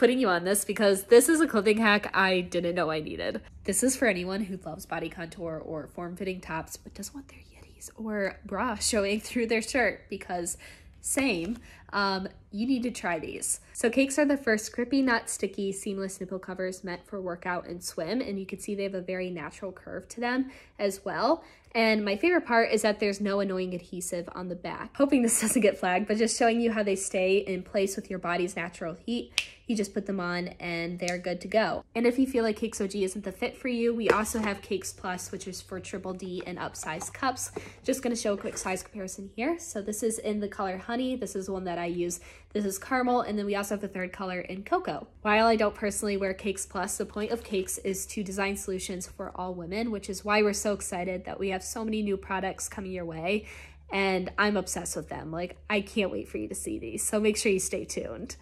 putting you on this because this is a clothing hack I didn't know I needed. This is for anyone who loves body contour or form-fitting tops but doesn't want their yiddies or bra showing through their shirt, because same, you need to try these. So Cakes are the first grippy, not sticky, seamless nipple covers meant for workout and swim, and you can see they have a very natural curve to them as well. And my favorite part is that there's no annoying adhesive on the back. Hoping this doesn't get flagged, but just showing you how they stay in place with your body's natural heat. You just put them on and they're good to go. And if you feel like Cakes OG isn't the fit for you, we also have Cakes Plus, which is for triple D and upsized cups. Just gonna show a quick size comparison here. So this is in the color Honey. This is one that I use. This is Caramel, and then we also have the third color in Cocoa. While I don't personally wear Cakes Plus, the point of Cakes is to design solutions for all women, which is why we're so excited that we have so many new products coming your way, and I'm obsessed with them. Like, I can't wait for you to see these, so make sure you stay tuned.